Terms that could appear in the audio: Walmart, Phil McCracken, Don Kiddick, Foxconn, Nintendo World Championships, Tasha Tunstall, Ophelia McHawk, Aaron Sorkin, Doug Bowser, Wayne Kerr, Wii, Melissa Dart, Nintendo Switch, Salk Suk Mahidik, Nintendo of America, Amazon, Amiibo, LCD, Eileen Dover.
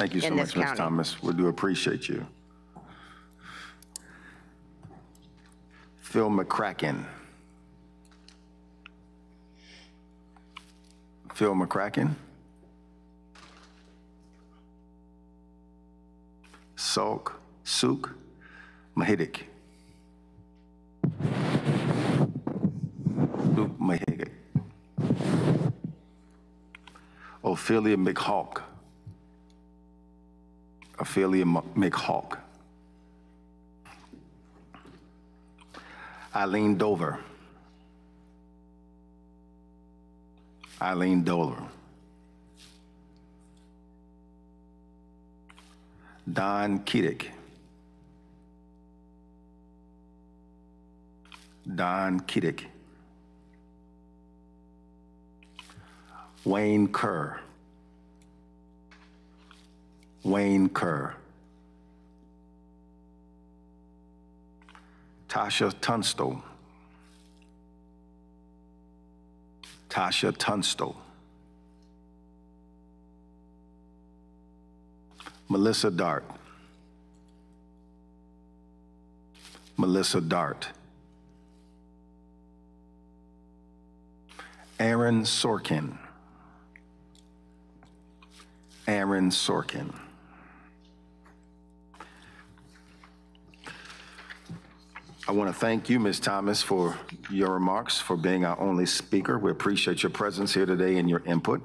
Thank you so much, Ms. Thomas. We do appreciate you. Phil McCracken. Phil McCracken. Salk Suk Mahidik. Suk Mahidik. Ophelia McHawk. Ophelia McHawk. Eileen Dover. Eileen Dover. Don Kiddick. Don Kiddick. Wayne Kerr. Wayne Kerr. Tasha Tunstall. Tasha Tunstall. Melissa Dart. Melissa Dart. Aaron Sorkin. Aaron Sorkin. I want to thank you, Ms. Thomas, for your remarks, for being our only speaker. We appreciate your presence here today and your input.